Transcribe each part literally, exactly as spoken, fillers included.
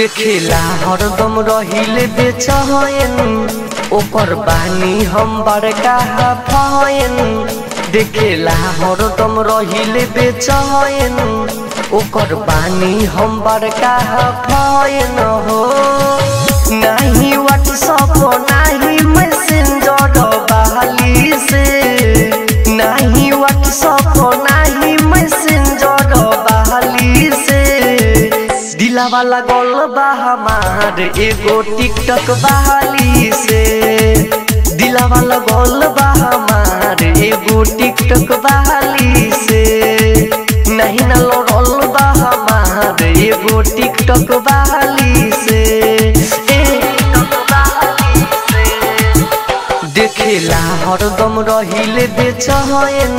देखेला हरदम रहिले बेचैन ओकर बानी हम बड़का भयन। देखेला हरदम रहिले बेचैन ओकर बानी हम बड़का भयन हो। नहीं व्हाट्सएप नहीं मैसेंजर बहाली से, नहीं व्हाट्सएप नहीं मैसेंजर बहाली से। दिला वाला गोल बा हमार एगो टिकटॉक बहाली से, दिला वाला गोल बा हमार एगो टिकटॉक बहाली से। नहीं न लड़ल बा हमार एगो टिकटॉक बहाली से, टिकटॉक बहाली से। देखेला हरदम रहिले बेचैन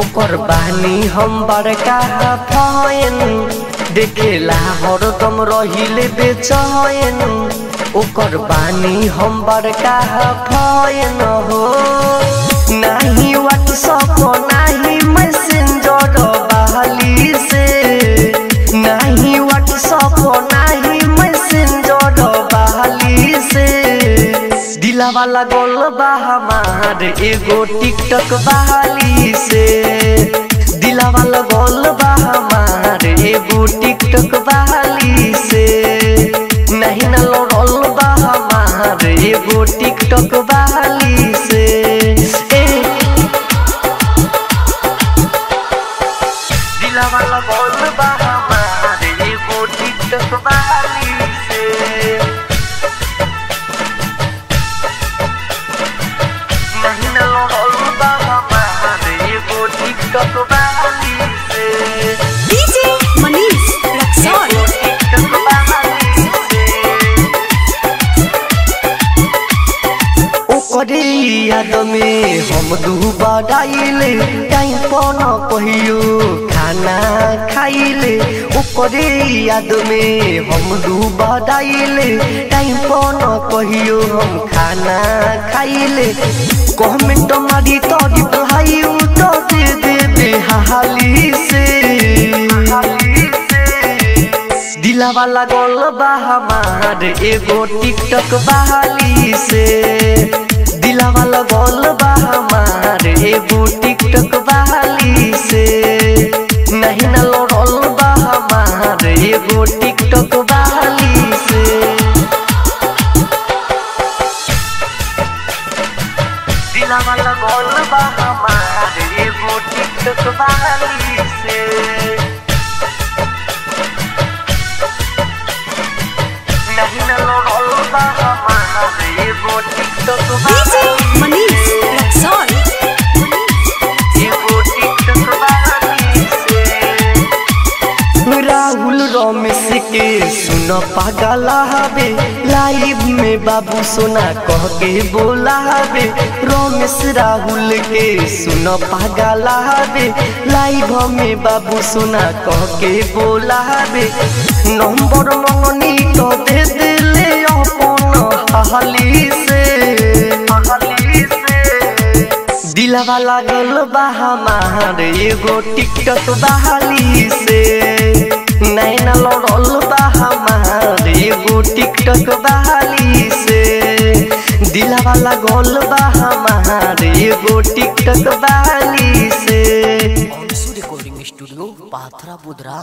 ओकर बानी हम बड़का भयन। देखेला हरदम रहिले बेचैन ओकर बानी हम बड़का भयन हो। नहीं व्हाट्सएप नहीं मैसेंजर बहाली से, नहीं व्हाट्सएप नहीं मैसेंजर बहाली से। दिला वाला गोल बा हमार एगो टिकटॉक बहाली से, दिला वाला गोल बा हमार एगो टिकटॉक बहाली से। नहीं न लड़ल बा हमार एगो टिकटॉक बहाली से। दिला वाला गोल बा हमार एगो टिकटॉक बहाली से। नहीं न लड़ल बा हमार एगो टिकटॉक बहाली से। याद में हम डूबाइले टाइम पर न कहियो खाना खाइले। ओकरे याद में हम डूबाइले टाइम पर न कहियो हम खाना खाइले। कमेंट मारी तो रिप्लाई उतर दे देबे हाली से, से। दिला वाला गोल बा हमार एगो टिकटॉक बहाली से, दिला वाला गोल बा हमार एगो टिकटॉक बहाली से। नहीं न लड़ल बा हमार एगो टिकटॉक बहाली से। दिला वाला गोल बा हमार एगो टिकटॉक बहाली से। नहीं न लड़ल बा हमार एगो टिकटॉक बहाली। राहुल रमेश के सुन पागल हबे लाइव में बाबू सोना कह के बोला हबे। रमेश राहुल के सुन पागल हबे लाइव में बाबू सोना कह के बोला हबे। नंबर मंगनी तो दे दिले अपन हाली से, हाली से। दिला वाला गोल बा हमार एगो टिकटॉक बहाली से, नहीं न लड़ल बा हमार एगो टिकटॉक बहाली से। दिला वाला गोल बा हमार एगो टिकटॉक बहाली से। स्टूडियो पाथरा बुदरा।